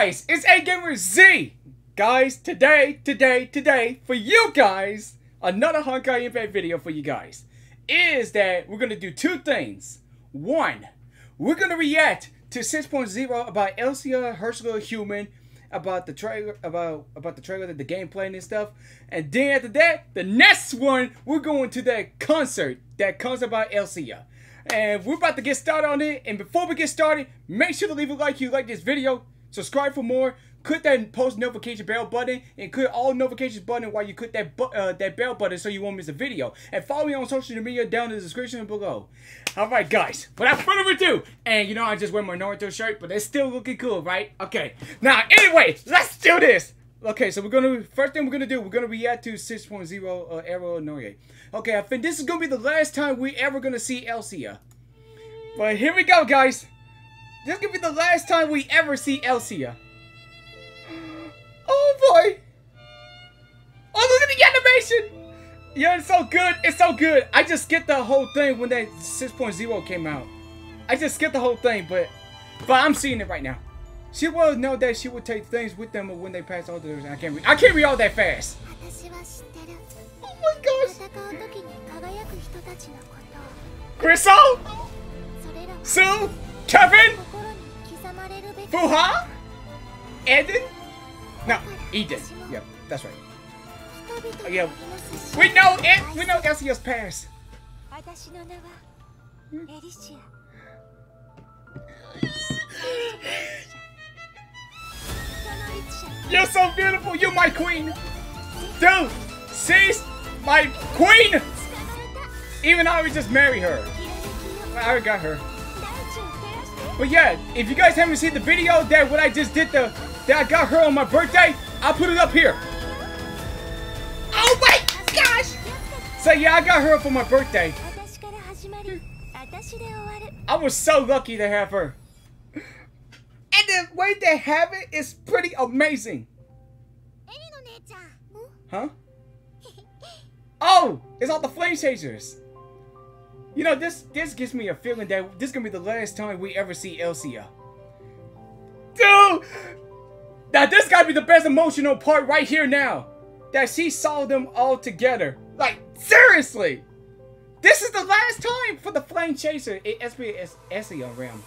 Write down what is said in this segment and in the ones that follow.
guys, it's Agamerzzz! Guys, today, for you guys, another Honkai Impact video for you guys, is that we're going to do two things. One, we're going to react to 6.0 about Elysia, Herrscher Human, about the trailer, the gameplay and stuff. And then after that, the next one, we're going to that concert by Elysia. And we're about to get started on it. And before we get started, make sure to leave a like you like this video, subscribe for more, click that post notification bell button, and click all notifications button while you click that bell button so you won't miss a video. And follow me on social media down in the description below. Alright guys, without further ado, and you know I just wear my Naruto shirt, but it's still looking cool, right? Okay, now anyway, let's do this! Okay, so first thing we're gonna react to 6.0 Arrow Noye. Okay, I think this is gonna be the last time we ever gonna see Elysia. But here we go, guys. This is gonna be the last time we ever see Elysia. Oh boy! Oh, look at the animation! Yeah, it's so good. It's so good. I just skipped the whole thing when that 6.0 came out. I just skipped the whole thing, but I'm seeing it right now. She will know that she will take things with them when they pass all the. I can't read all that fast. Oh my gosh! Griseo, Su, Kevin, Fu Hua, Eden. No, Eden. Yeah, that's right. Yeah, we know it. We know Elysia's past. You're so beautiful, you're my queen! Dude, she's my queen! Even I would just marry her. I already got her. But yeah, if you guys haven't seen the video that what I just did, that I got her on my birthday, I'll put it up here. Oh my gosh! So yeah, I got her for my birthday. I was so lucky to have her. The way they have it is pretty amazing. Huh? Oh, it's all the Flame Chasers. You know, this gives me a feeling that this is gonna be the last time we ever see Elysia. Dude! Now this gotta be the best emotional part right here now. That she saw them all together. Like, seriously! This is the last time for the Flame Chaser in Elysia realm.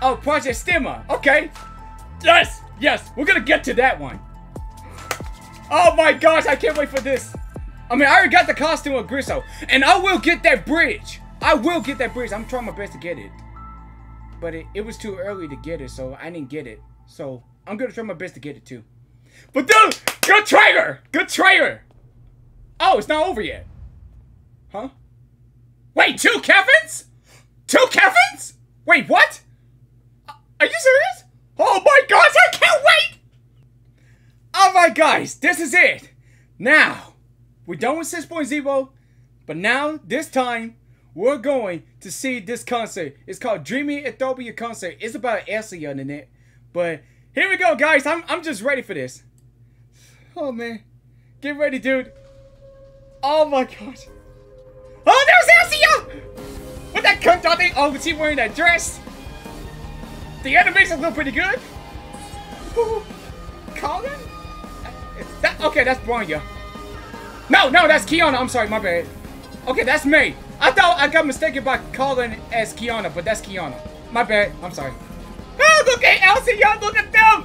Oh, Project Stima. Okay. Yes, yes. We're gonna get to that one. Oh my gosh, I can't wait for this. I mean, I already got the costume of Griseo, and I will get that bridge. I will get that bridge. I'm trying my best to get it, but it was too early to get it, so I didn't get it. So I'm gonna try my best to get it too. But dude, good trailer. Good trailer. Oh, it's not over yet. Huh? Wait, two Kevins? Two Kevins? Wait, what? Are you serious? Oh my gosh, I can't wait! Alright guys, this is it. Now, we're done with 6.0, but now, this time, we're going to see this concert. It's called Dreamy Euphony Concert. It's about Elysia in it, but here we go guys, I'm just ready for this. Oh man, get ready dude. Oh my gosh. Oh, there's Elysia! With that cunt out thing, oh, was she wearing that dress? The animations look pretty good. Ooh. Colin? Okay, that's Bronya. No, that's Kiana. I'm sorry, my bad. Okay, that's Mei. I thought I got mistaken by Colin as Kiana, but that's Kiana. My bad. I'm sorry. Oh, look at Elysia. Look at them.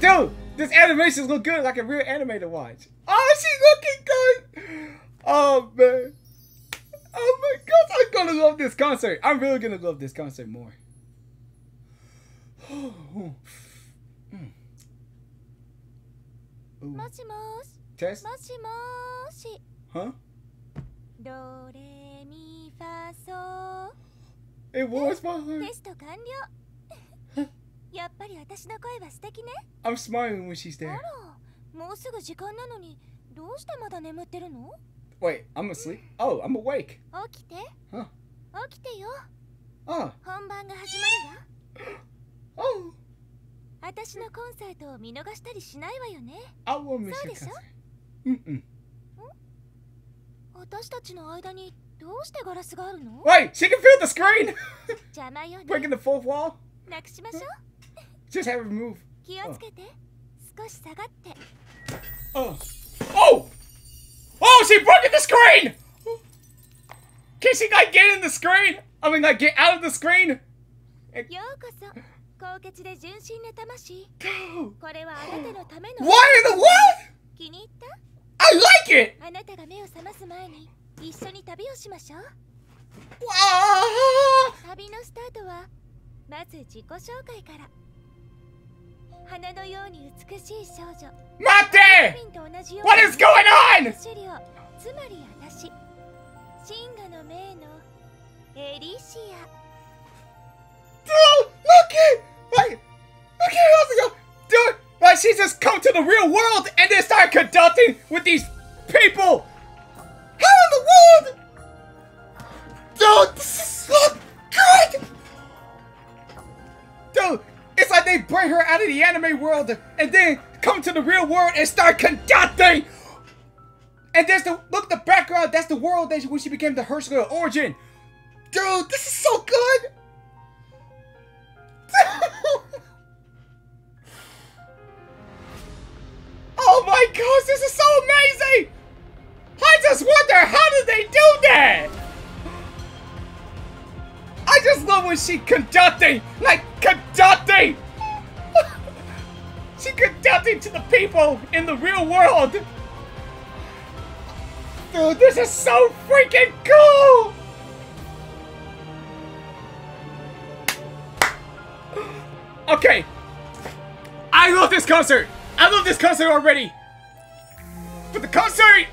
Dude, this animations look good like a real anime to watch. Oh, she looking good. Oh, man. Oh my gosh, I'm gonna love this concert. I'm really gonna love this concert more. Mm. Test? Huh? It was my heart. I'm smiling when she's there. Wait, I'm asleep? Oh, I'm awake. Huh. Oh. Oh. I won't miss your concert. Mm-mm. Wait, she can feel the screen! Breaking the fourth wall? Just have her move. Oh. Oh! Oh, she broke in the screen! Can she like get in the screen? I mean like get out of the screen? Why in the world? I like it! Mate! What is going on? Oh, look at how's it going? Dude, like she just come to the real world and then start conducting with these people. How in the world? Dude, this is so good. Dude, it's like they bring her out of the anime world and then come to the real world and start conducting. And there's the look, the background. That's the world that when she became the Herrscher of Origin. Dude, this is so good. Oh my gosh, this is so amazing! I just wonder how did they do that? I just love when she conducting, like conducting! She conducting to the people in the real world! Dude, this is so freaking cool! Okay, I love this concert. I love this concert already. But the concert,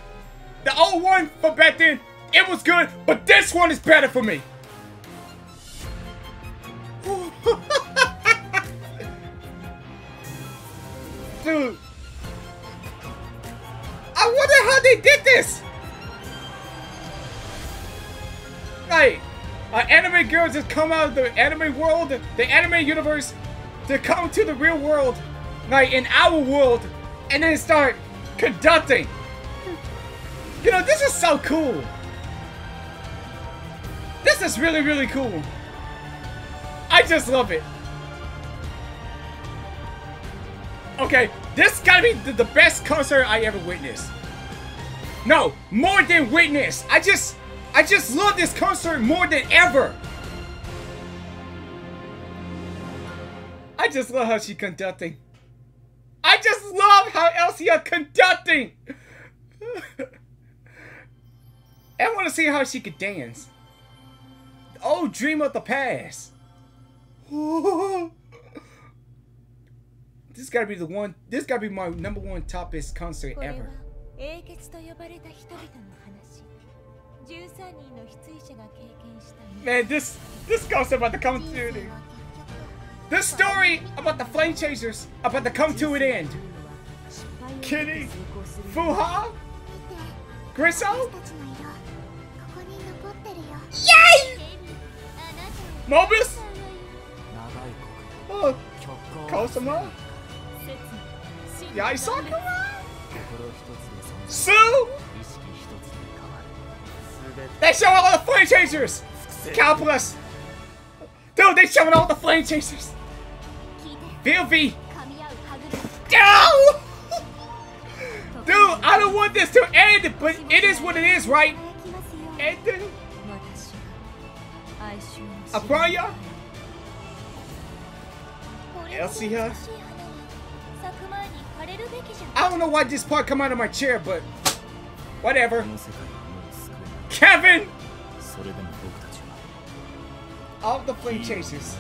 the old one from back then, it was good. But this one is better for me. Dude, I wonder how they did this. Like, an anime girl just come out of the anime world, the anime universe. To come to the real world, like in our world, and then start conducting. You know, this is so cool. This is really, really cool. I just love it. Okay, this gotta be the best concert I ever witnessed. No, more than witnessed. I just love this concert more than ever. I just love how she conducting. I just love how Elysia conducting. I want to see how she could dance. The old dream of the past. This gotta be the one. This gotta be my number one toppest concert ever. Man, this concert about to come through. This story about the Flame Chasers about to come to an end. Kitty, Fu Hua, Griseo, Yay! Mobus, Kosama, Yae Sakura, Su. They show all the Flame Chasers. Kalpas. Dude, they showing all the Flame Chasers. VILVY! No! Dude, I don't want this to end, but it is what it is, right? End it. Bronya? Elysia? I don't know why this part come out of my chair, but whatever. Kevin! Of the Flame Chasers.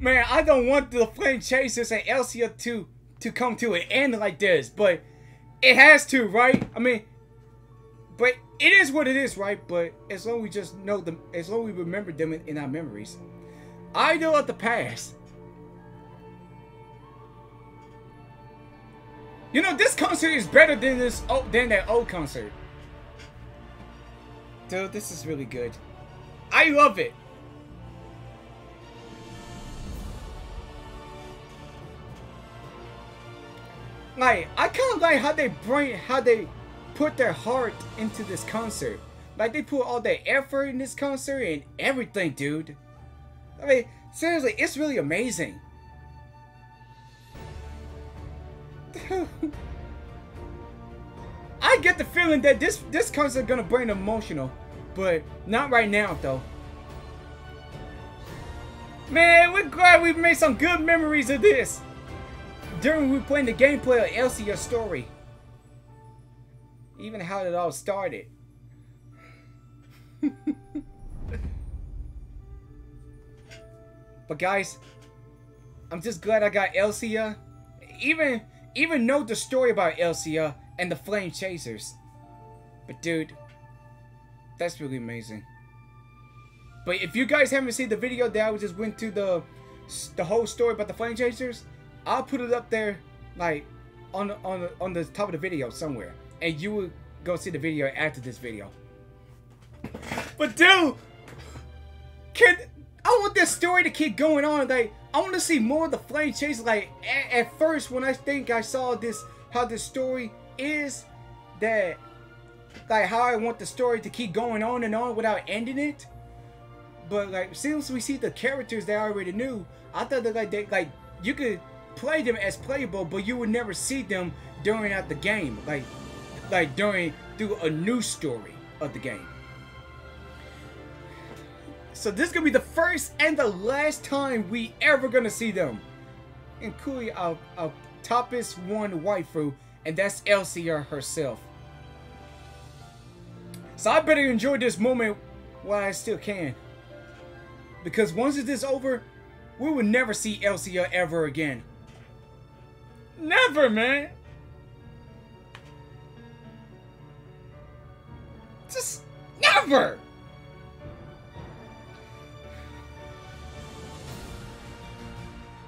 Man, I don't want the Flame Chasers and Elysia to come to an end like this, but it has to, right? I mean, but it is what it is, right? But as long as we just know them, as long as we remember them in our memories. Idol of the past. You know, this concert is better than that old concert. Dude, this is really good. I love it. Like, I kind of like how they bring, how they put their heart into this concert. Like, they put all their effort in this concert and everything, dude. I mean, seriously, it's really amazing. I get the feeling that this concert is gonna bring emotional, but not right now, though. Man, we're glad we've made some good memories of this. During we playing the gameplay of Elsie's story. Even how it all started. But guys, I'm just glad I got Elsia. Even know the story about Elsia and the Flame Chasers. But dude, that's really amazing. But if you guys haven't seen the video that I just went through the whole story about the Flame Chasers, I'll put it up there, like on the top of the video somewhere, and you will go see the video after this video. But dude, I want this story to keep going on. Like, I want to see more of the Flame Chaser. Like, at first, when I think I saw this, how this story is, that, like, how I want the story to keep going on and on without ending it. But like, since we see the characters that I already knew, I thought that like you could play them as playable, but you would never see them during out the game, like during through a new story of the game. So this is gonna be the first and the last time we ever gonna see them, including our toppest one waifu, and that's Elsia herself. So I better enjoy this moment while I still can, because once it is over, we will never see Elsia ever again. Never, man. Just never.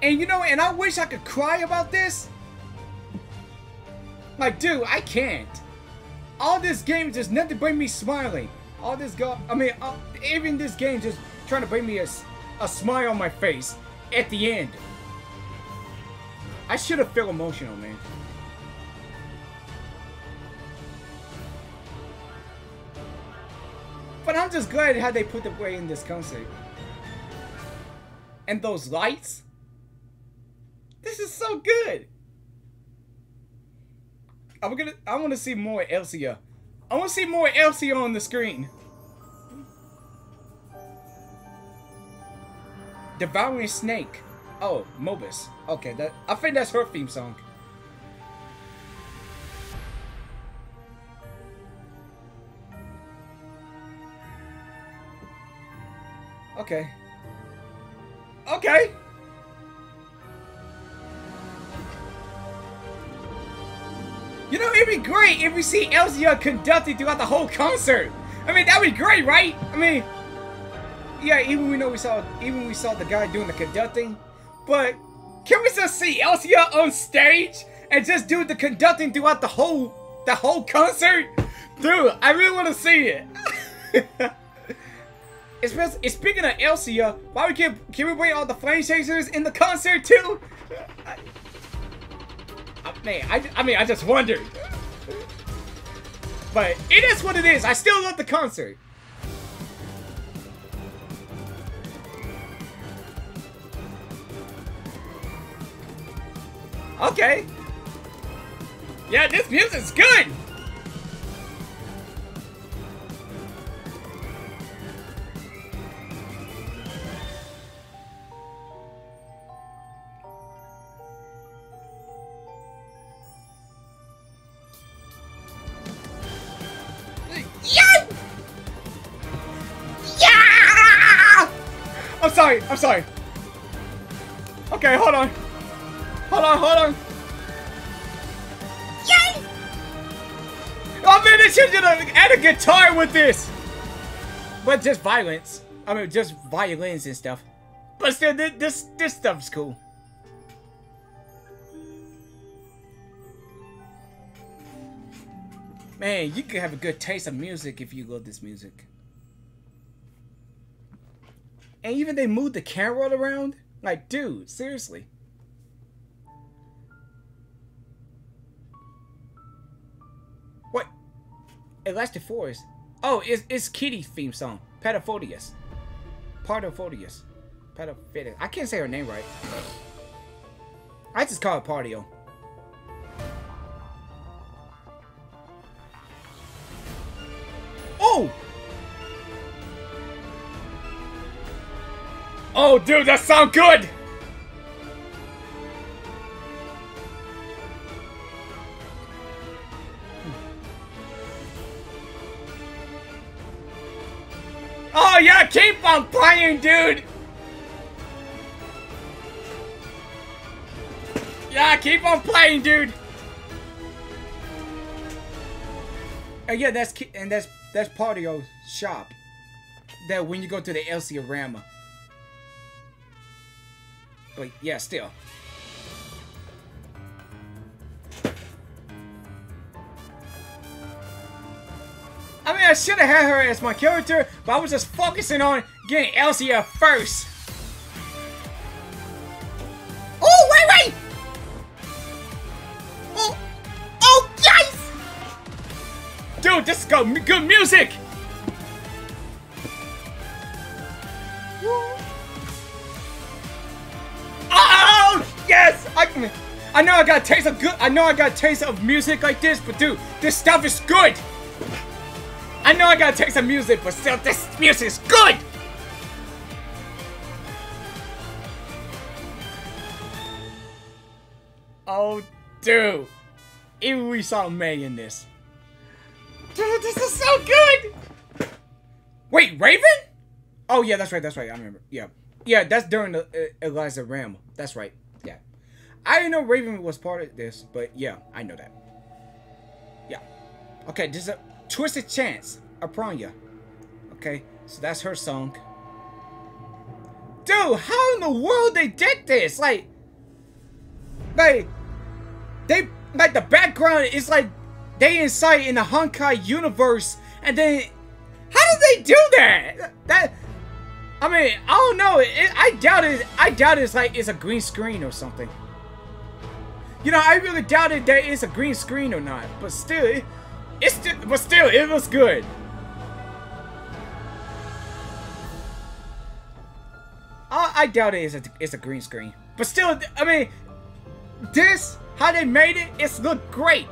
And you know, and I wish I could cry about this. Like, dude, I can't. All this game just nothing but me smiling. All this go, I mean, even this game just trying to bring me a smile on my face at the end. I should have felt emotional, man. But I'm just glad how they put the way in this concert. And those lights. This is so good. I want to see more Elsia. I want to see more Elsia on the screen. Devouring Snake. Oh, Mobus. Okay, I think that's her theme song. Okay. Okay. You know, it'd be great if we see Elsia conducted throughout the whole concert. I mean, that'd be great, right? I mean, yeah, even we saw the guy doing the conducting, but can we just see Elsia on stage and just do the conducting throughout the whole concert? Dude, I really want to see it. Especially, speaking of Elsia, why we can we bring all the Flame Chasers in the concert too? I mean, I just wondered. But it is what it is. I still love the concert. Okay. Yeah, this music's good. I'm sorry. Okay, hold on. Hold on. Yay! Oh man, they should add a guitar with this. But just violence. I mean, just violins and stuff. But still, this stuff's cool. Man, you could have a good taste of music if you love this music. And even they moved the camera around? Like, dude, seriously. What? Elastic Forest. Oh, it's Kitty's theme song. Pardophotius. Pardophotius. Pardophotius. I can't say her name right. I just call it Pardio. Oh! Oh, dude, that sounds good! Oh, yeah, keep on playing, dude! Yeah, keep on playing, dude! Oh, yeah, that's part of your shop. That when you go to the Elysia Rama. But yeah, still. I mean, I should have had her as my character, but I was just focusing on getting Elysia first. Oh, wait, wait! Oh, oh, yes! Dude, this is good music! I know I got a taste of good. I know I got a taste of music like this, but dude, this stuff is good. I know I got a taste of music, but still, this music is good. Oh, dude, even we saw Mei in this. Dude, this is so good. Wait, Raven? Oh yeah, that's right. That's right. I remember. Yeah, yeah. That's during the Elysia Rama. That's right. I didn't know Raven was part of this, but yeah, I know that. Yeah. Okay, this is a Twisted Chance of Bronya. Okay, so that's her song. Dude, how in the world they did this? Like the background is like they inside in the Honkai universe, and then how did they do that? I mean, I don't know. I doubt it's like it's a green screen or something. You know, I really doubted that it's a green screen or not, but still, it was good. I doubt it's a green screen, but still, I mean, this how they made it, it's looked great.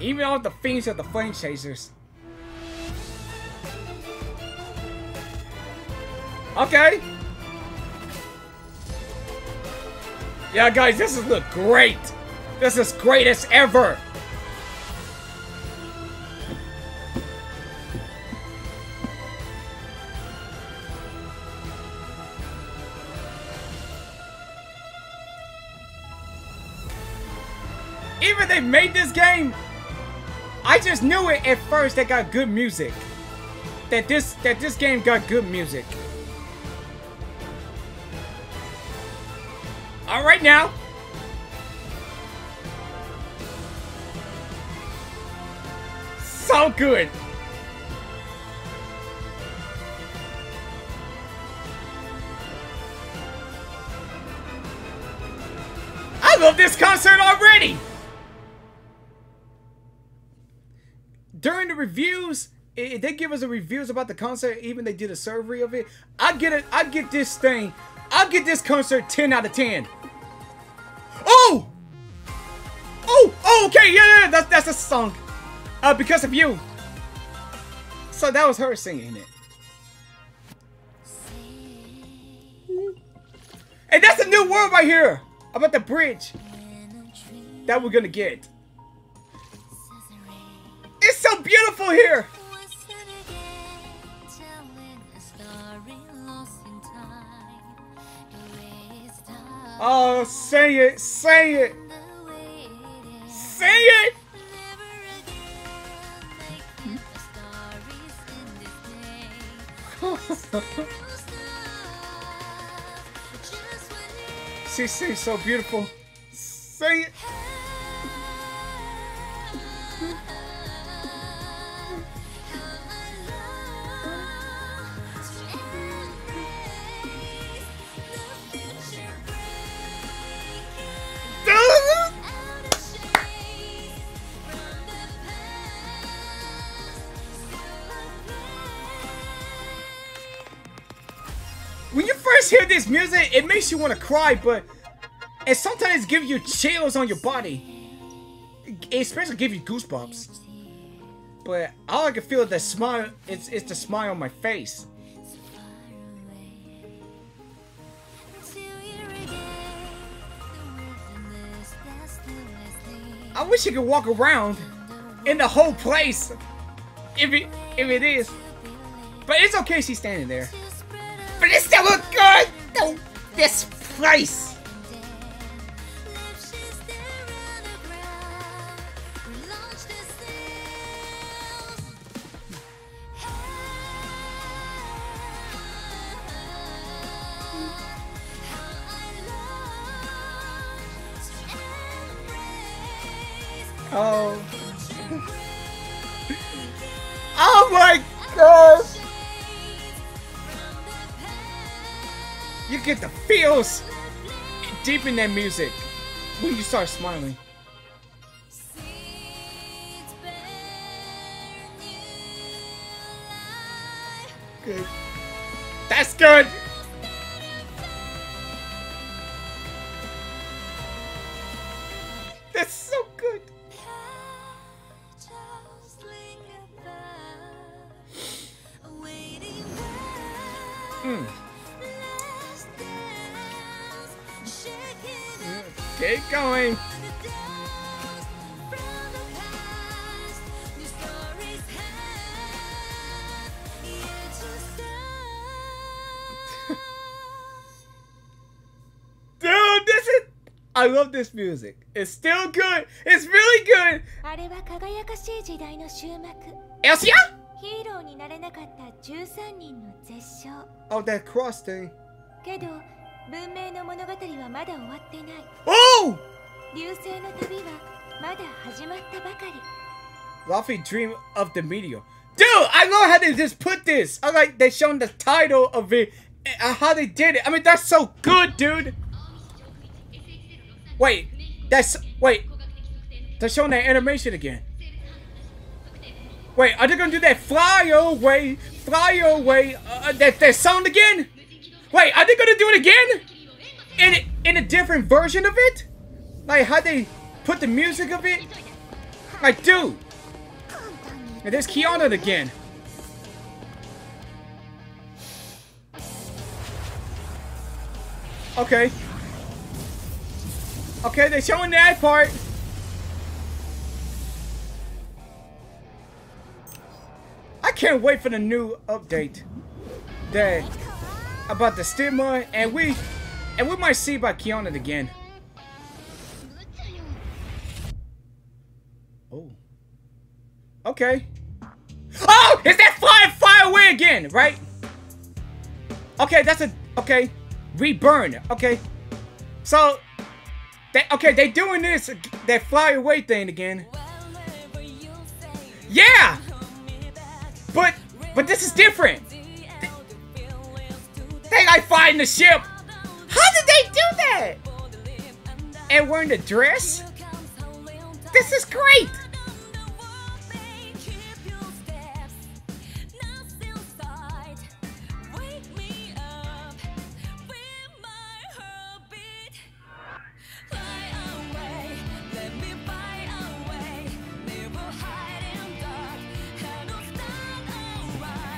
Even all the fiends of the Flame Chasers. Okay. Yeah, guys, this is look great. This is greatest ever. Even they made this game. I just knew it at first. They got good music. That this game got good music. All right now. So good. I love this concert already. During the reviews, they give us the reviews about the concert. Even they did a survey of it. I get this thing. I get this concert 10 out of 10. Oh, oh, oh. Okay, yeah, that's a song. Because of you. So that was her singing it. And that's a new world right here about the bridge that we're gonna get. It's so beautiful here! Oh, say it! Say it! Say it! She sings so beautiful. Say it! just hear this music, it makes you want to cry, but it sometimes gives you chills on your body. It especially gives you goosebumps. But all I can feel is the smile, it's the smile on my face. I wish you could walk around in the whole place, if it is. But it's okay, she's standing there. But it's still a good, oh, this place. Oh. Oh my gosh! You get the feels deep in that music when you start smiling. Good. That's good! That's so good! Mm. Keep going. Dude, this is... I love this music. It's still good. It's really good. Elsia? Oh, that cross thing. Oh! Luffy dream of the meteor. Dude, I love how they just put this. I like they shown the title of it and how they did it. I mean, that's so good, dude. Wait, that's wait. They're showing that animation again. Wait, are they gonna do that fly away, that sound again? Wait, are they gonna do it again? In a different version of it? Like, how they put the music of it? Like, dude! And there's Kiana again. Okay. Okay, they're showing that part. I can't wait for the new update that about the Stima, and we might see about Kiana again. Oh. Okay. Oh, is that fly away again, right? Okay, that's a okay. Reburn. Okay. So they're doing this that fly away thing again. Yeah. But this is different. They like fighting the ship. How did they do that? And wearing the dress? This is great.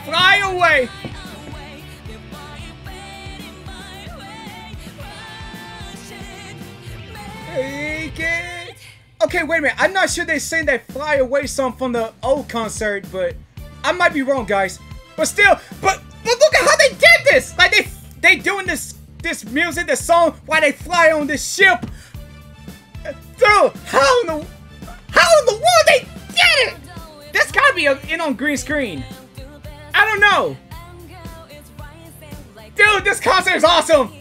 Fly away! Okay, wait a minute. I'm not sure they sang that fly away song from the old concert, but I might be wrong, guys. But still, but look at how they did this! Like they doing this music, this song while they fly on this ship. Dude, how in the world they did it? That's gotta be in on green screen. I don't know. Dude, this concert is awesome.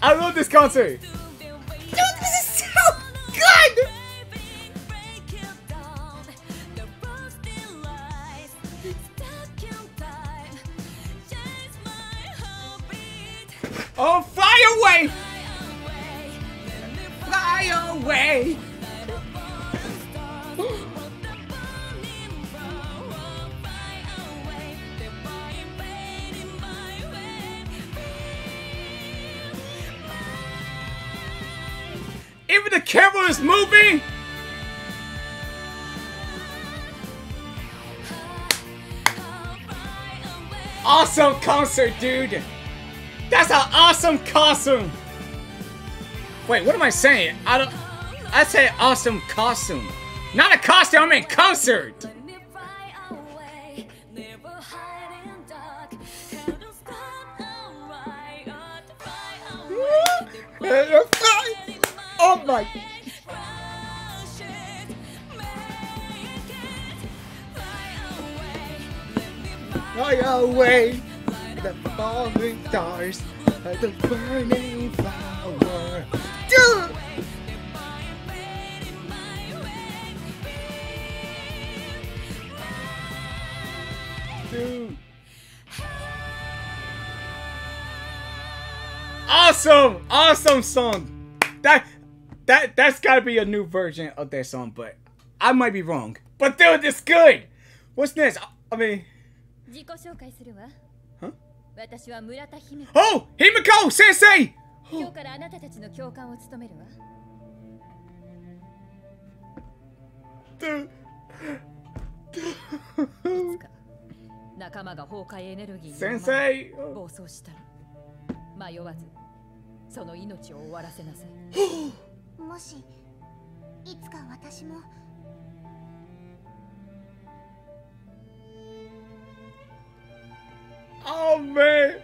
I love this concert. Dude, this is so good. Oh, fly away. Fly away. even the camera is moving? Awesome concert, dude. That's an awesome costume. Wait, what am I saying? I said awesome costume. Not a costume, I mean concert. Oh my. Fly away, the falling stars, the burning flower. Dude! Dude. Awesome! Awesome song! That's gotta be a new version of that song, but I might be wrong. But dude, it's good! What's next? I mean... Huh? Oh! Himiko! Sensei! Oh. Dude. Sensei! Oh. Oh man!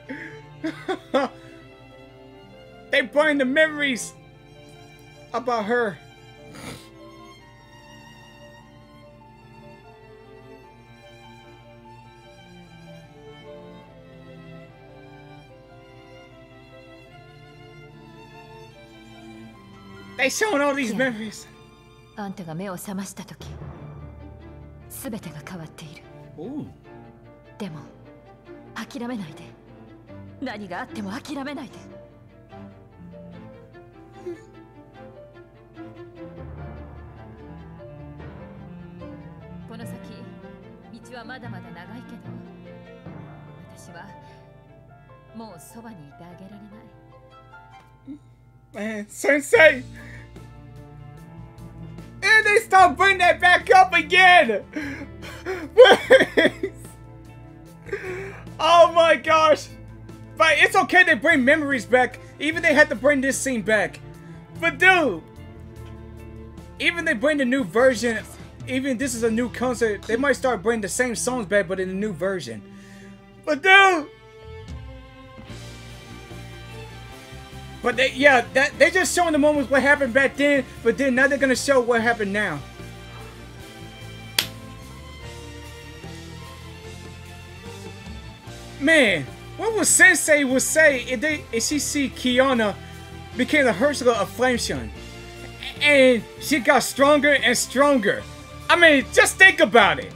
They bring the memories about her. They showing all these memories. Ooh. Man, Sensei! And they start bringing that back up again! Oh my gosh! But it's okay they bring memories back. Even they had to bring this scene back. But dude! Even they bring the new version, even this is a new concert, they might start bringing the same songs back but in a new version. But dude! But they, yeah, they're just showing the moments what happened back then, but then now they're gonna show what happened now. Man, what would Sensei would say if she see Kiana became the Herrscher of Flamescion, and she got stronger and stronger? I mean, just think about it.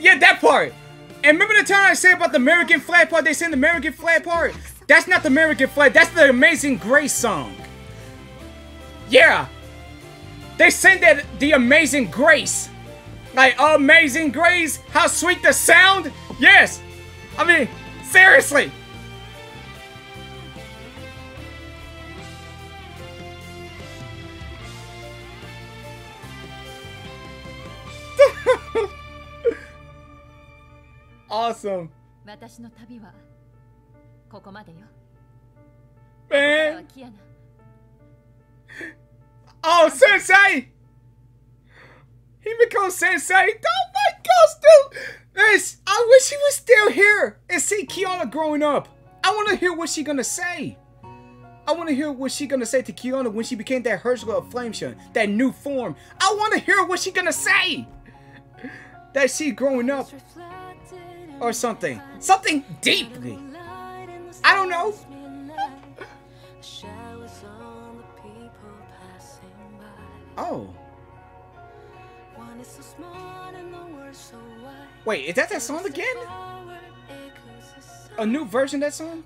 Yeah, that part. And remember the time I said about the American flag part? They said the American flag part? That's not the American flag. That's the Amazing Grace song. Yeah. They sang that the Amazing Grace. Like, Amazing Grace, how sweet the sound. Yes. I mean, seriously. Awesome. Man. Oh, Sensei! Himiko Sensei! Oh my gosh, dude! This, I wish she was still here and see Kiana growing up. I want to hear what she's gonna say. I want to hear what she's gonna say to Kiana when she became that Herrscher of Flamescion, that new form. I want to hear what she's gonna say. That she growing up. Or something. Something deeply. I don't know. Oh. Wait, is that that song again? A new version of that song?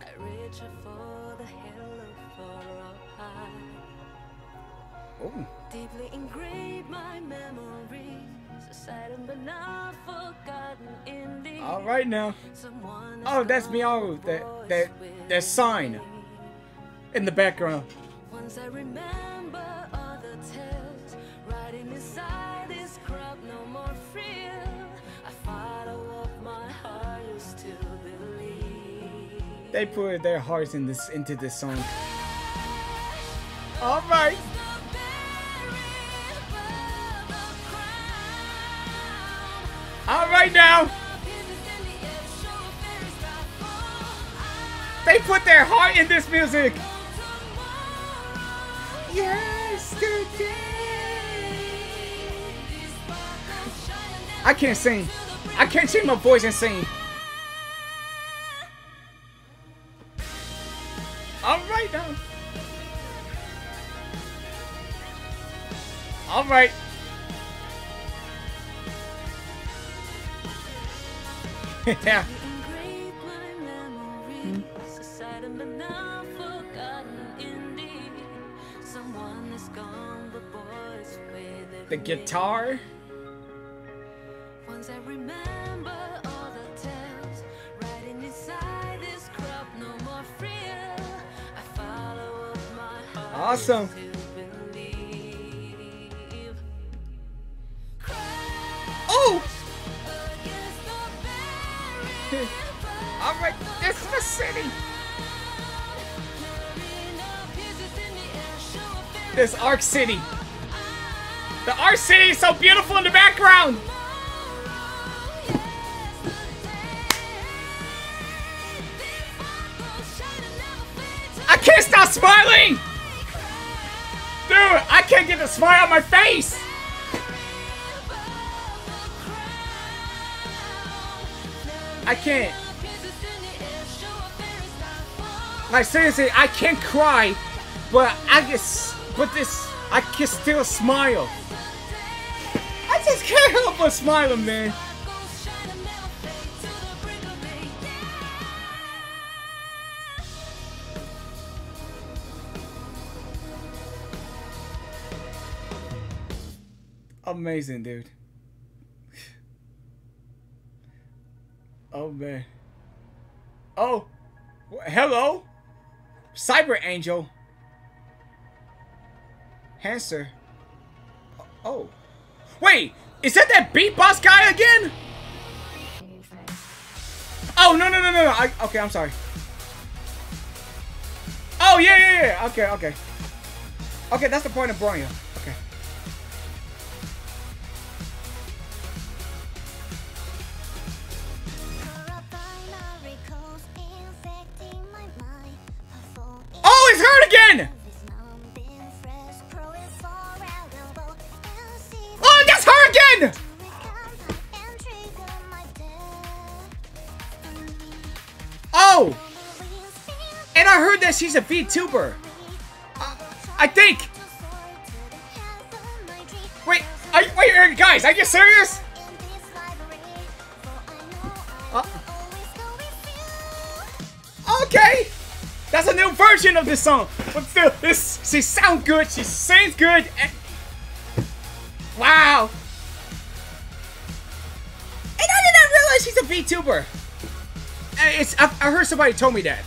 Oh. Deeply engraved my memories, silent but not forgotten in the all right now. Oh, that's Miyaru, that sign in the background. Once I remember other tales, riding inside this crowd, no more fear. I follow what my heart used to believe. They put their hearts in this into this song. All right. All right now. They put their heart in this music. Yesterday. I can't sing. I can't change my voice and sing. All right now. All right. Yeah. The guitar. Once I remember all the tales, riding inside this crop, no more fear. I follow up my heart. Awesome. Alright, that's the city! This Arc City. The Arc City is so beautiful in the background! I can't stop smiling! Dude, I can't get the smile on my face! I can't. Like seriously, I can't cry, but I guess, but this, I can still smile. I just can't help but smile, man. Amazing, dude. Oh man. Oh, hello, Cyber Angel. Hanser. Oh, wait, is that beatbox guy again? Oh no no no no no! Okay, I'm sorry. Oh yeah yeah yeah. Okay okay. Okay, that's the point of Bronya. Okay. Again. Oh, that's her again. Oh, and I heard that she's a VTuber. I think. Wait, wait, guys, are you serious? Okay. That's a new version of this song, but still, this she sounds good, she sings good, and wow! And I did not realize she's a VTuber. It's I heard somebody told me that.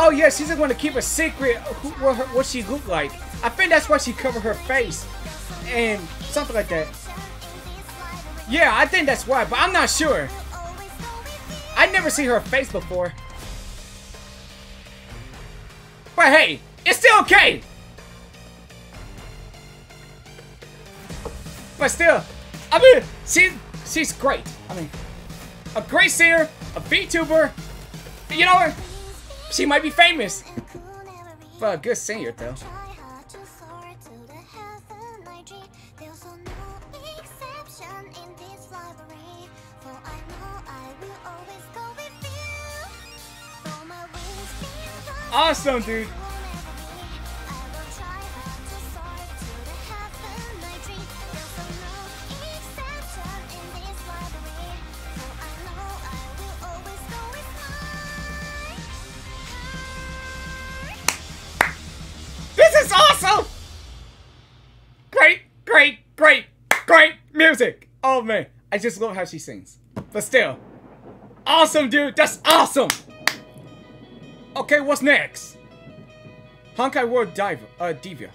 Oh yeah, she's just going to keep a secret what she looked like. I think that's why she covered her face and something like that. Yeah, I think that's why, but I'm not sure. I never seen her face before. But hey, it's still okay. But still, I mean, she's great. I mean, a great singer, a VTuber. You know what? She might be famous, but a good singer though. awesome, dude. This is awesome. Great, great, great, great music. Oh man, I just love how she sings. But still, awesome, dude. That's awesome. Okay, what's next? Honkai World Diver, Divya.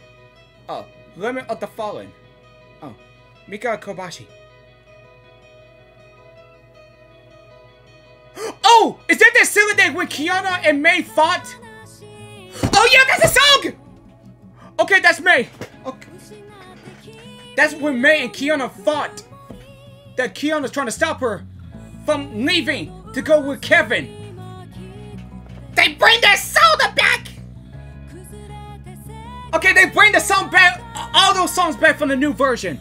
Oh, Lemon of the Fallen. Oh, Mika Kobashi. Oh, is that that silly day when Kiana and Mei fought? Oh yeah, that's a song! Okay, that's Mei. Okay. That's when Mei and Kiana fought. That Kiana's trying to stop her from leaving to go with Kevin. They bring that song back! Okay, they bring the song back, all those songs back from the new version.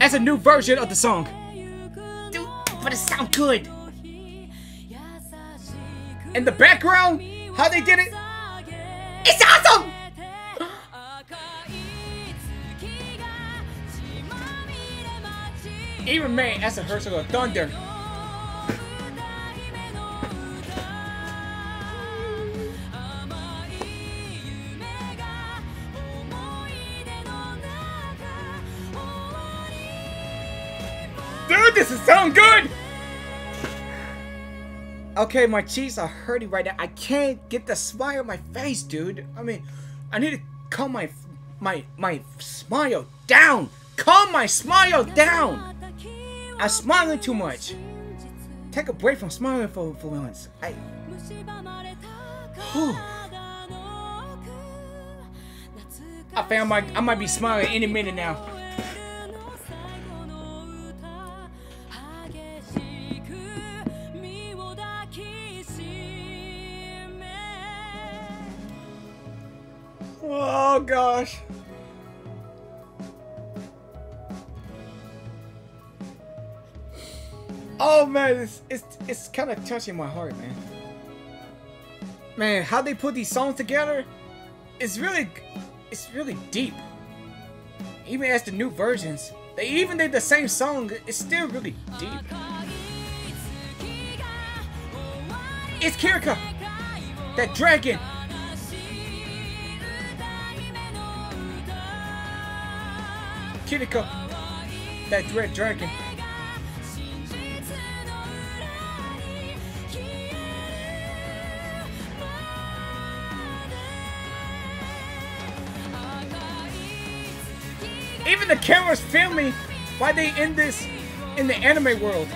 As a new version of the song. Dude, but it sounds good. In the background, how they did it? It's awesome! Even Mei as a Herrscher of Thunder. This is sound good! Okay, my cheeks are hurting right now. I can't get the smile on my face, dude. I mean, I need to calm my smile down. Calm my smile down! I'm smiling too much. Take a break from smiling for once. I found I might be smiling any minute now. Oh gosh. Oh man, it's kind of touching my heart, man. Man, how they put these songs together, it's really deep. Even as the new versions, they even did the same song, it's still really deep. It's Kirika, that dragon. Kirika, that red dragon. Even the camera's filming why they in this in the anime world.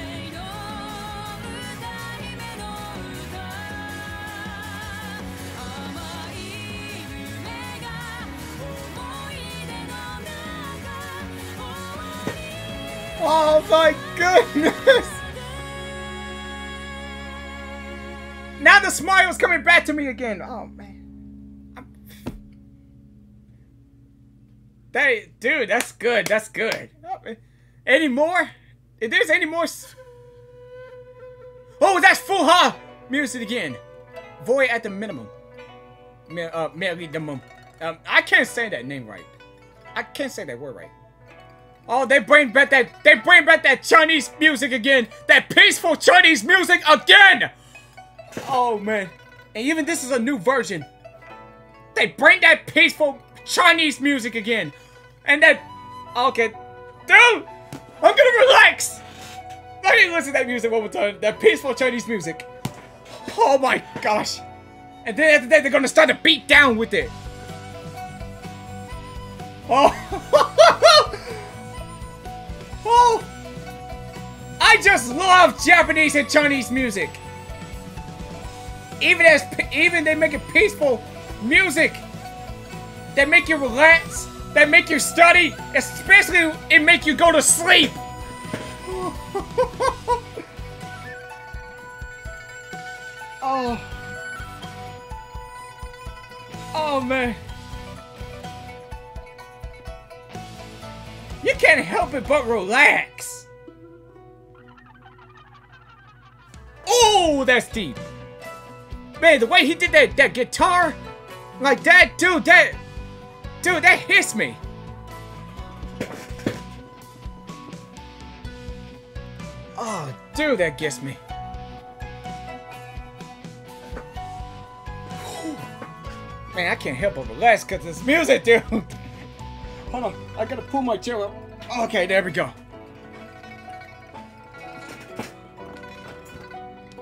Oh my goodness! Now the smile is coming back to me again. Oh man, dude, that's good. That's good. Any more? If there's any more, oh, that's Fu Hua music again. Void at the minimum. I can't say that name right. I can't say that word right. Oh, they bring back that Chinese music again. That peaceful Chinese music again. Oh man. And even this is a new version. They bring that peaceful Chinese music again. And that, okay. Dude, I'm gonna relax. Let me listen to that music one more time. That peaceful Chinese music. Oh my gosh. And then after that, they're gonna start to beat down with it. Oh. Oh, I just love Japanese and Chinese music. Even they make it peaceful music. They make you relax. They make you study. Especially it make you go to sleep. Oh. Oh man. You can't help it but relax. Oh, that's deep. Man, the way he did that guitar, like that, dude, that hits me. Oh, dude, that gets me. Man, I can't help but relax because this music, dude. Hold on, I gotta pull my chair up. Okay, there we go.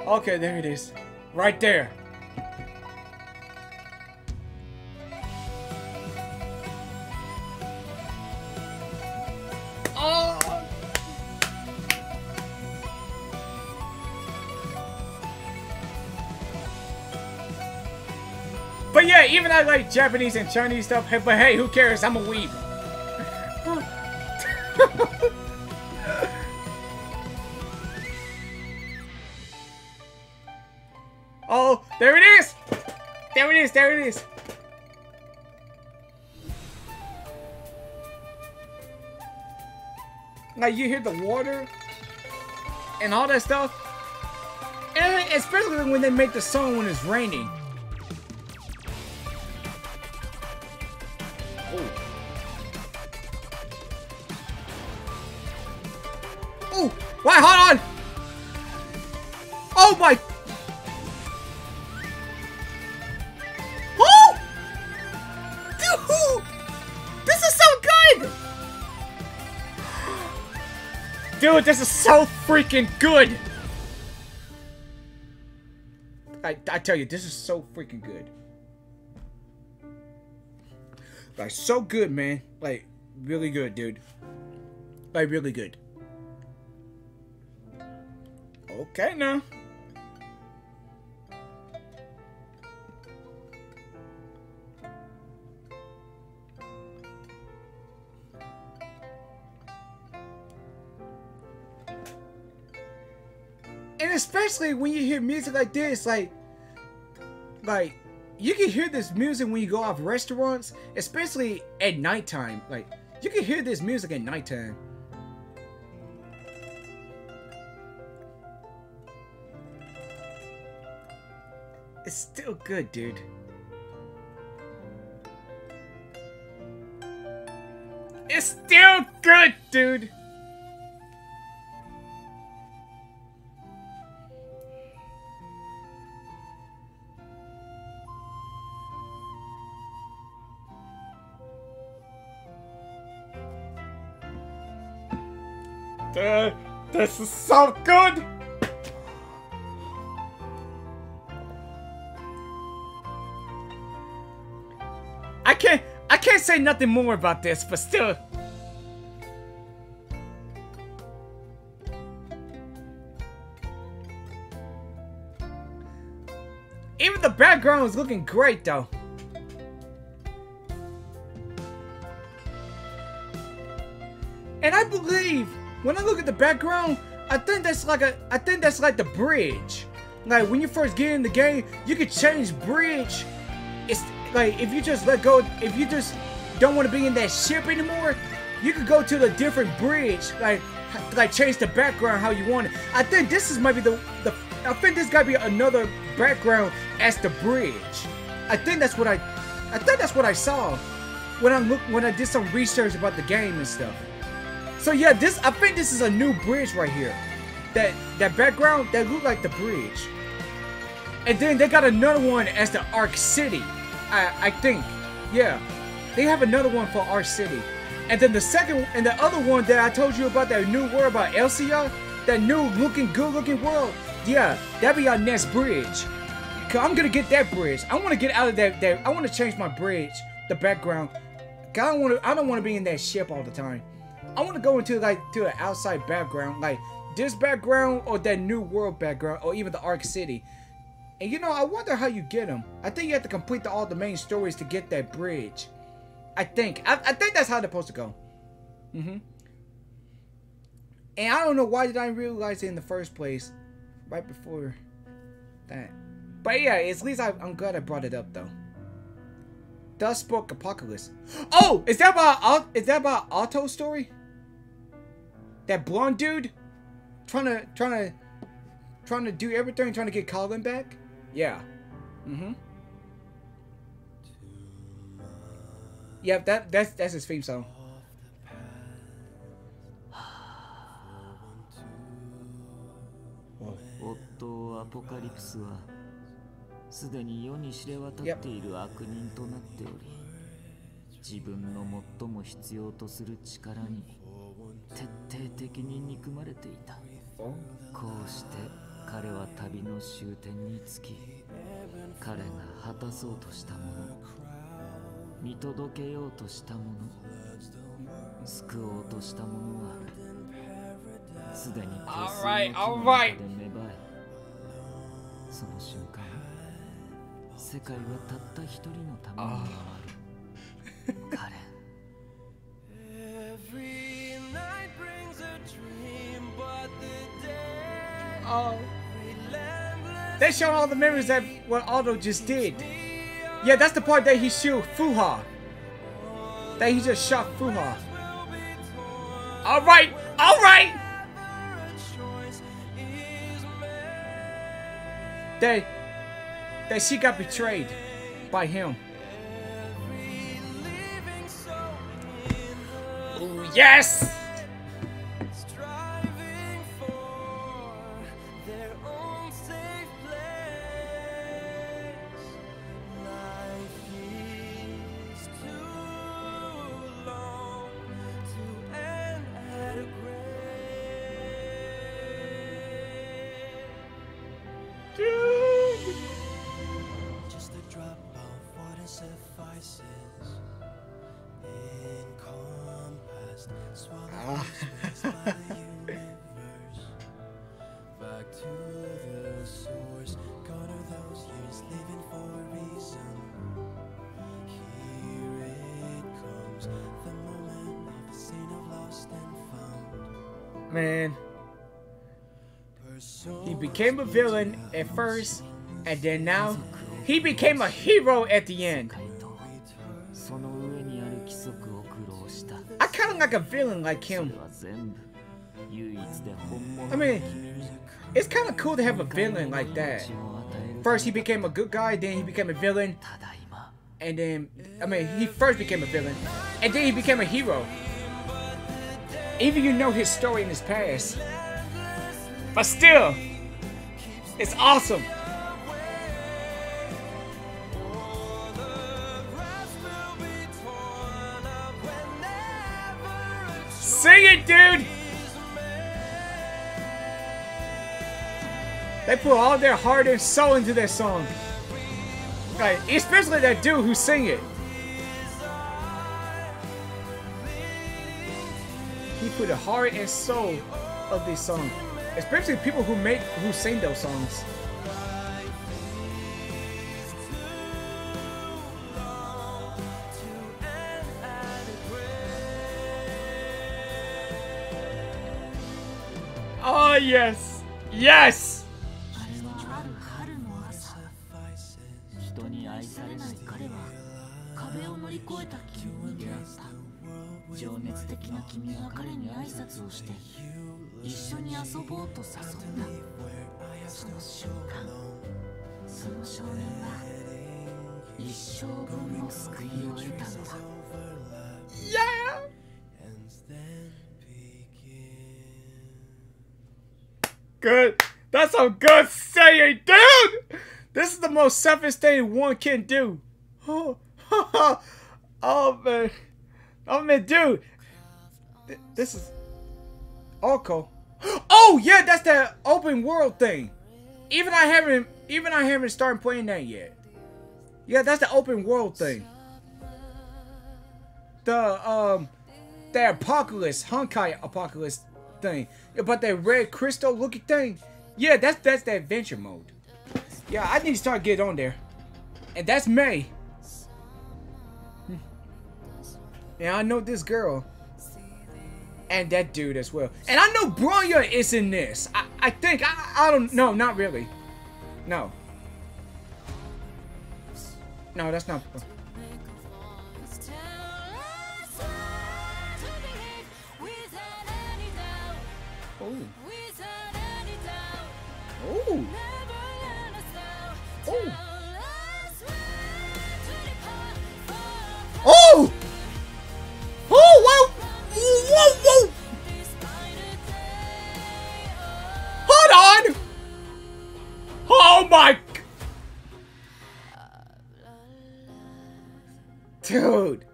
Okay, there it is. Right there. Oh! But yeah, even I like Japanese and Chinese stuff, but hey, who cares? I'm a weeb. Oh, there it is! There it is, there it is! Like, you hear the water and all that stuff. And especially when they make the song when it's raining. Oh. Ooh! Why, hold on! Oh my... Dude, this is so freaking good! I tell you, this is so freaking good. Like, so good, man. Like, really good, dude. Like, really good. Okay, now. Especially when you hear music like this, like you can hear this music when you go off restaurants, especially at nighttime. Like, you can hear this music at nighttime. It's still good, dude. It's still good, dude. This is so good! I can't say nothing more about this, but still. Even the background is looking great though. And I believe when I look at the background, I think that's like the bridge. Like, when you first get in the game, you can change bridge. It's like, if you just let go, if you just don't want to be in that ship anymore, you could go to the different bridge. Like change the background how you want it. I think this is maybe the I think this gotta be another background as the bridge. I think that's what I saw when I did some research about the game and stuff. So yeah, I think this is a new bridge right here. That background, that looked like the bridge. And then they got another one as the Arc City. I think. Yeah. They have another one for Arc City. And then the other one that I told you about, that new world about Elysia, that new good looking world. Yeah, that'd be our next bridge. Cause I'm gonna get that bridge. I wanna get out of that I wanna change my bridge, the background. Cause I don't wanna be in that ship all the time. I want to go into to the outside background, like this background or that new world background or even the Arc City. And you know, I wonder how you get them. I think you have to complete all the main stories to get that bridge. I think that's how they're supposed to go. And I don't know why did I realize it in the first place right before that. But yeah, at least I'm glad I brought it up though. Duskborn Apocalypse. Oh, is that about Otto's story? That blonde dude, trying to do everything, trying to get Colin back. Yeah, Mm-hmm. Yep, that's his theme song. Yep. Oh. Alright, alright! Oh. Oh. They show all the memories that what Aldo just did. Yeah, that's the part that he shot Fu Hua. That he just shot Fu Hua. Alright! Alright! That she got betrayed by him. Ooh, yes! Man, he became a villain at first, and then now he became a hero at the end. I kind of like a villain like him. I mean, it's kind of cool to have a villain like that. First he became a good guy, then he became a villain, and then, I mean, he first became a villain, and then he became a hero. Even you know his story in his past, but still, it's awesome. Sing it, dude! They put all their heart and soul into that song, like, especially that dude who sing it. Put the heart and soul of this song, especially people who sing those songs. Oh yes, yes. Yeah. Good. That's a good saying, dude. This is the most selfish thing one can do. Oh, oh man. Oh man, dude. This is Orko. Oh yeah, that's the open world thing. Even I haven't started playing that yet. Yeah, that's the open world thing. The apocalypse, Honkai apocalypse thing. About that red crystal looking thing. Yeah, that's the adventure mode. Yeah, I need to start getting on there. And that's Mei. Yeah, I know this girl. And that dude as well. And I know Bronya is in this. I think I don't know, not really. No. No, that's not. Oh. Oh. Oh. Dude!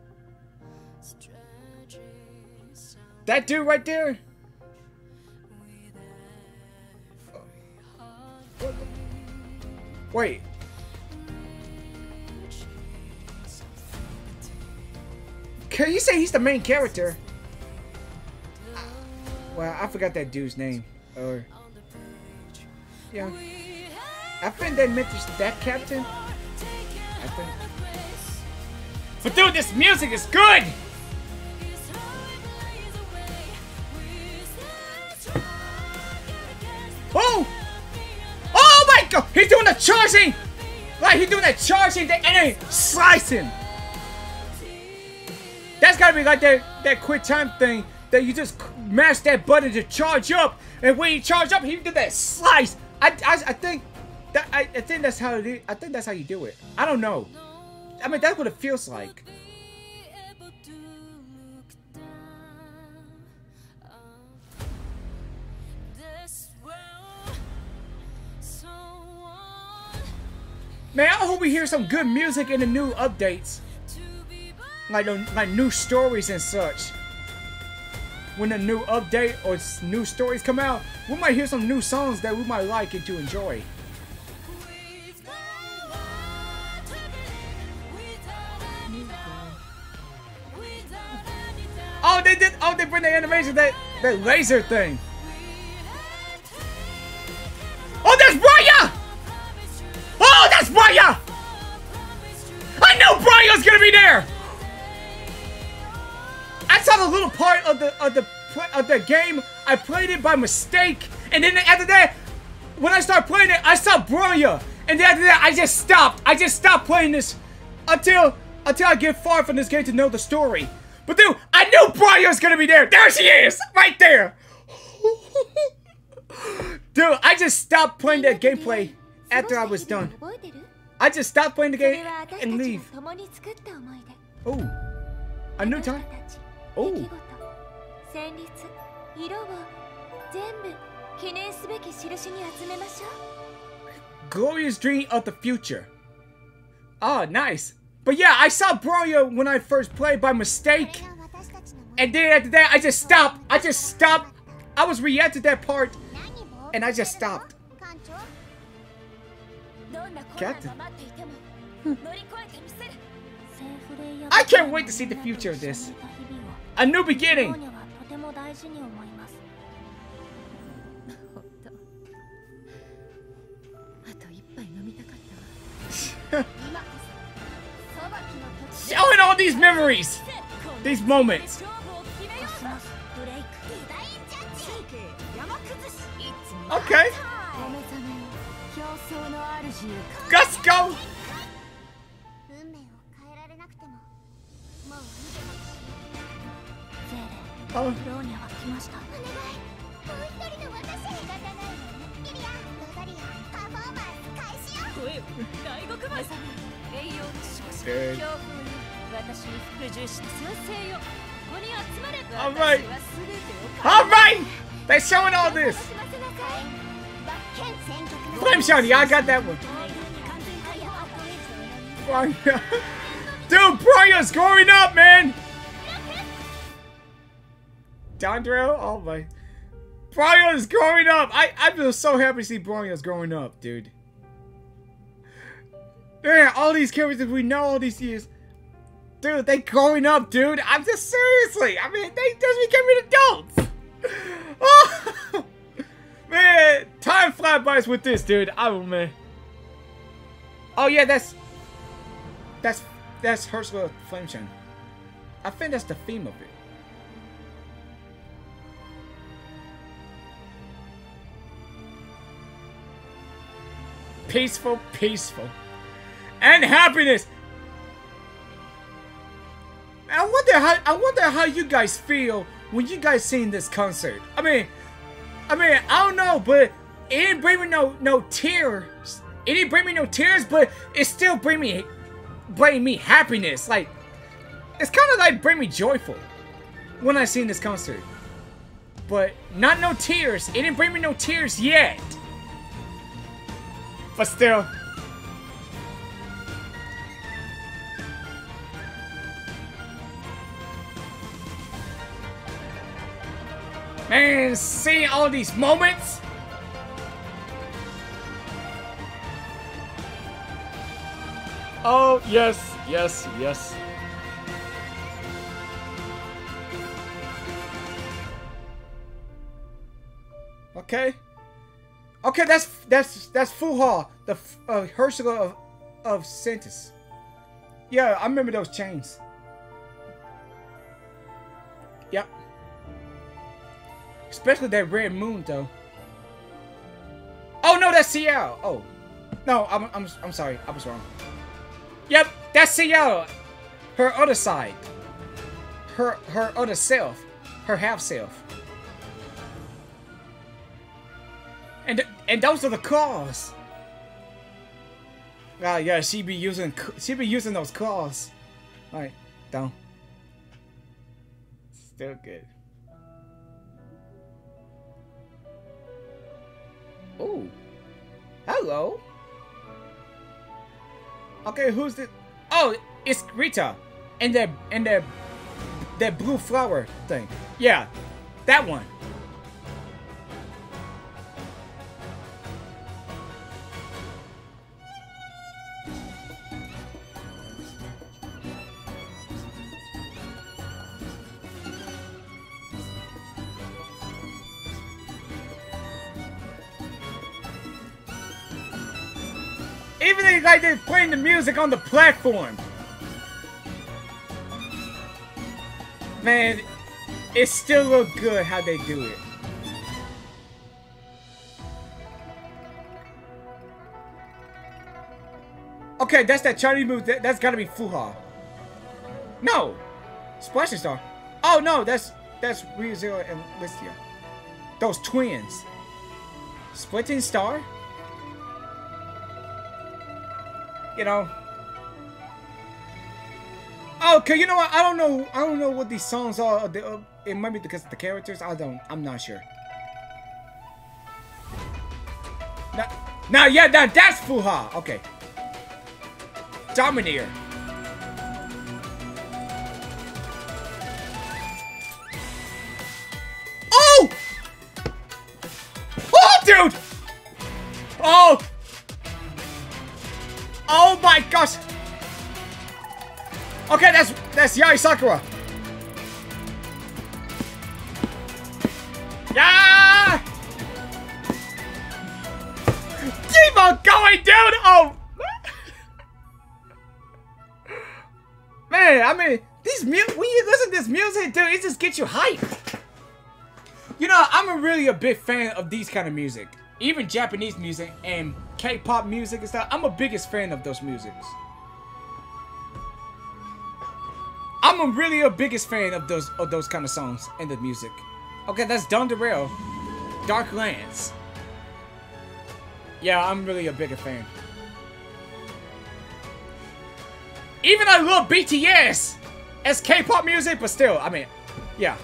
That dude right there? Wait. Can you say he's the main character? Well, I forgot that dude's name. Or yeah. I think they meant that captain. I think. But dude, this music is good! Oh! Oh my god! He's doing the charging! Like, he's doing that charging thing and then slice him! That's gotta be like that quick time thing that you just mash that button to charge up, and when you charge up, he do that slice! I think that's how it is. I think that's how you do it. I don't know. I mean, that's what it feels like. Man, I hope we hear some good music in the new updates. Like new stories and such. When a new update or new stories come out, we might hear some new songs that we might like and to enjoy. Oh, they did! Oh, they bring the animation that laser thing. Oh, that's Bronya! Oh, that's Bronya! I knew Bronya's gonna be there. I saw the little part of the game. I played it by mistake, and then after that, when I started playing it, I saw Bronya, and then after that, I just stopped. I just stopped playing this until I get far from this game to know the story. But dude, I knew Briar was gonna be there! There she is! Right there! Dude, I just stopped playing that gameplay after I was done. I just stopped playing the game and leave. Oh. A new time? Oh. Glorious dream of the future. Oh, nice. But yeah, I saw Bronya when I first played by mistake, and then after that, I just stopped. I just stopped. I was reacting to that part, and I just stopped. Captain. I can't wait to see the future of this. A new beginning. Showing all these memories, these moments. Okay. Let's go. Oh. Good. Alright! Alright! They're showing all this! Flame Shiny, I got that one. Bronya. Dude, Bronya's growing up, man! Dondrell? Oh my. Bronya's growing up! I feel so happy to see Bronya's growing up, dude. Man, all these characters we know all these years. Dude, they growing up, dude. I'm just seriously. I mean, they just became adults. Oh, man, time flies by with this, dude. I don't, man. Oh yeah, that's Herrscher of Flamescion. I think that's the theme of it. Peaceful, peaceful, and happiness. I wonder how you guys feel when you guys seen this concert. I mean, I don't know, but it didn't bring me no tears. It didn't bring me no tears, but it still bring me happiness. Like, it's kind of like bring me joyful when I seen this concert. But not no tears. It didn't bring me no tears yet. But still. Man, seeing all these moments. Oh, yes, yes, yes. Okay. Okay, that's Fu Hua, the Herrscher of Flamescion. Yeah, I remember those chains. Yep. Especially that red moon, though. Oh no, that's CL. Oh, no, I'm sorry, I was wrong. Yep, that's CL. Her other side. Her other self, her half self. And those are the claws. Ah, yeah, she be using those claws. All right, down. Still good. Ooh. Hello. Okay, who's the? Oh, it's Rita, and that blue flower thing. Yeah, that one. Even like they're playing the music on the platform. Man, it still look good how they do it. Okay, that's that Chinese move. That's gotta be Fu Hua. No, Splashing Star. Oh no, that's Griseo and Elysia. Those twins. Splitting Star. You know. Oh, okay, you know what? I don't know what these songs are. It might be because of the characters. I'm not sure. Now, yeah, that's Fu Hua. Okay. Domineer. Oh! Oh, dude! Oh! Oh my gosh! Okay, that's Yae Sakura. Yeah! Keep on going, dude! Oh, man! I mean, when you listen to this music, dude, it just gets you hyped. You know, I'm really a big fan of these kind of music, even Japanese music and K-pop music and stuff. I'm a biggest fan of those musics. I'm really a biggest fan of those kind of songs and the music. Okay, that's Don Darrell, Dark Lands. Yeah, I'm really a bigger fan. Even I love BTS as K-pop music, but still, I mean, yeah.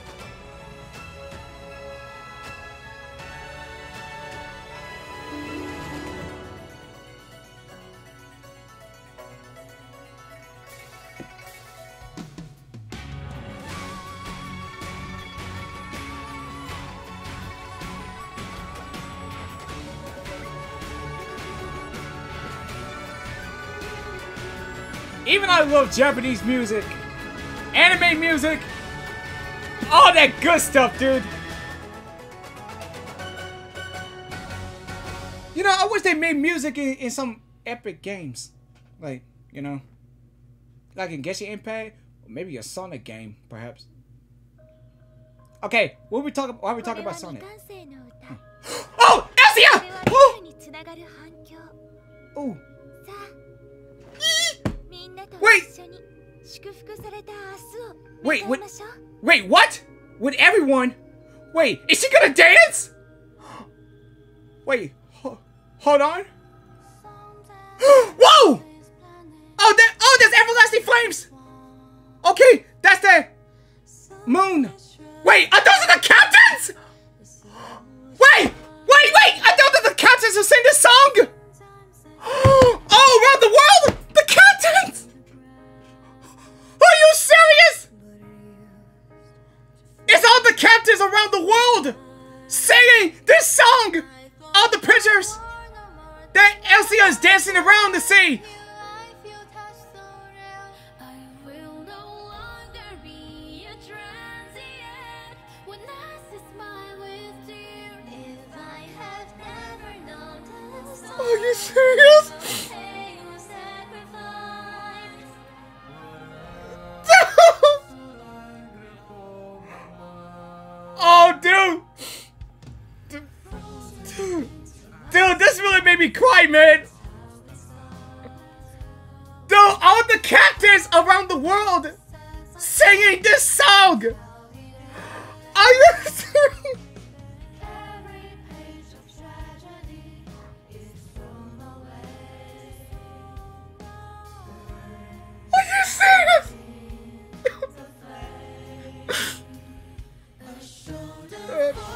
Even I love Japanese music, anime music, all that good stuff, dude. You know, I wish they made music in some epic games. Like, you know, like in Genshin Impact, or maybe a Sonic game, perhaps. Okay, why are we talking about Sonic? Oh, Elsia! Oh! Oh. Wait, what? With everyone? Wait, is she gonna dance? Wait, hold on. Whoa! Oh, there's everlasting flames! Okay, that's the moon. Wait, are those the captains? Wait! Are those the captains who sing this song? Oh, around the world? The captains! Are you serious? It's all the captains audiences around the world singing this song. All the pictures that Elysia is dancing around to see. Are you serious? Oh, dude, this really made me cry, man. Dude, all the captains around the world singing this song. Are you serious?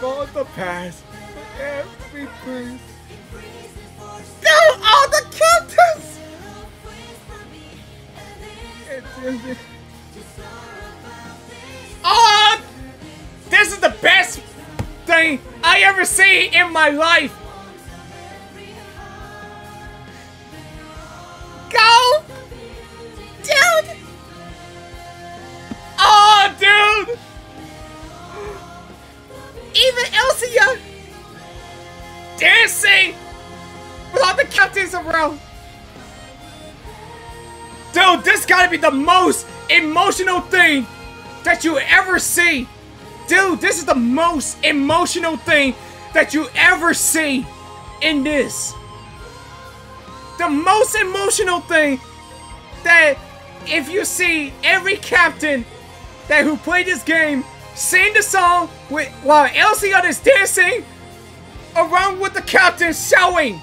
For the past, every place. Dude, all the captains! Oh, this is the best thing I ever seen in my life. Go, dude. Oh, dude. Even Elysia dancing with all the captains around. Dude, this gotta be the most emotional thing that you ever see. Dude, this is the most emotional thing that you ever see in this. The most emotional thing that if you see every captain that who played this game sing the song with, while Elysia is dancing around with the captain showing.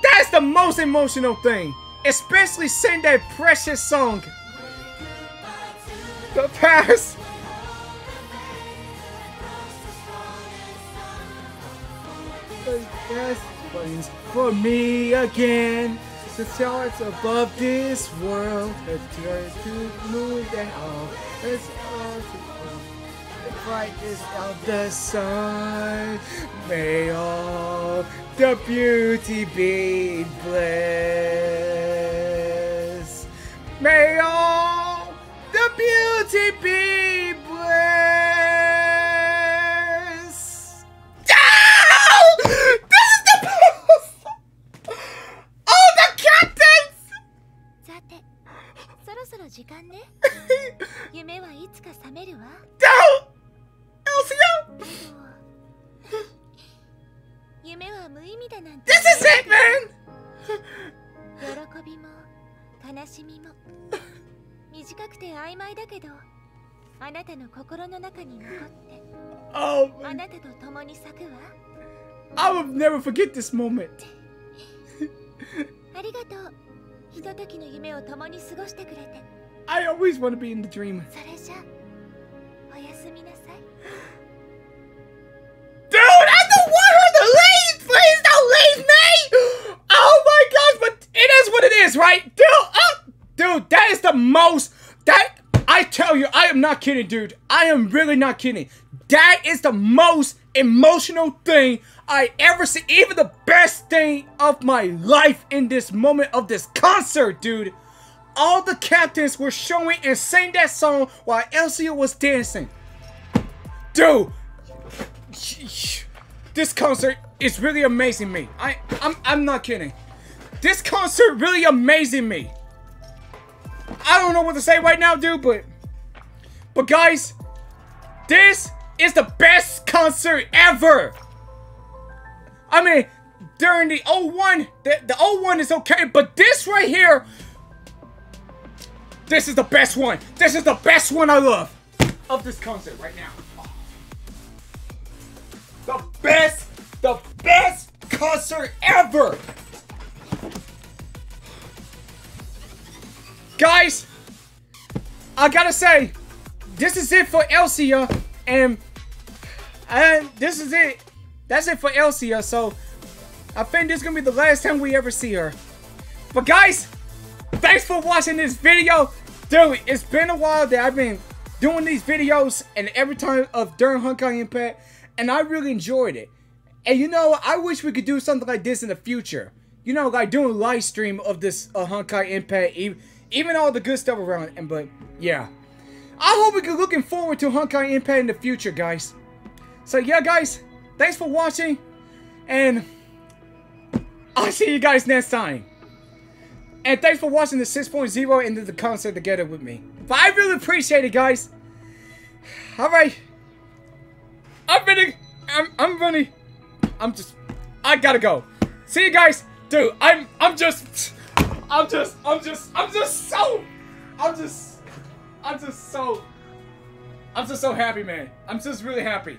That's the most emotional thing. Especially sing that precious song. The past. The best place for me again. The stars above this world. The tears to move and all. It's all to brightness of the sun, may all the beauty be blessed. May all the beauty be blessed. Oh! This is the best! Oh, the captains! No! This is it, man! Oh, man. I will never forget this moment. I always want to be in the dream. Dude, I don't want her to leave! Please don't leave me! Oh my gosh, but it is what it is, right? Dude, oh, dude, that is the most, that, I tell you, I am not kidding, dude. I am really not kidding. That is the most emotional thing I ever see. Even the best thing of my life in this moment of this concert, dude. All the captains were showing and sang that song while Elysia was dancing. Dude. This concert is really amazing me. I'm not kidding. This concert really amazing me. I don't know what to say right now, dude, but guys, this is the best concert ever. I mean, during the 01, the 01 is okay, but this right here, this is the best one. This is the best one I love of this concert right now. The best concert ever! Guys, I gotta say, this is it for Elysia, and this is it. That's it for Elysia, so I think this is gonna be the last time we ever see her. But guys, thanks for watching this video. Dude, it's been a while that I've been doing these videos and every time during Honkai Impact, and I really enjoyed it. And you know, I wish we could do something like this in the future. You know, like doing a live stream of this Honkai Impact, even all the good stuff around. And but yeah, I hope we can looking forward to Honkai Impact in the future, guys. So yeah, guys, thanks for watching, and I'll see you guys next time. And thanks for watching the 6.0 and the concert together with me. But I really appreciate it, guys. All right, I gotta go. See you guys, dude. I'm just so happy, man. I'm just really happy.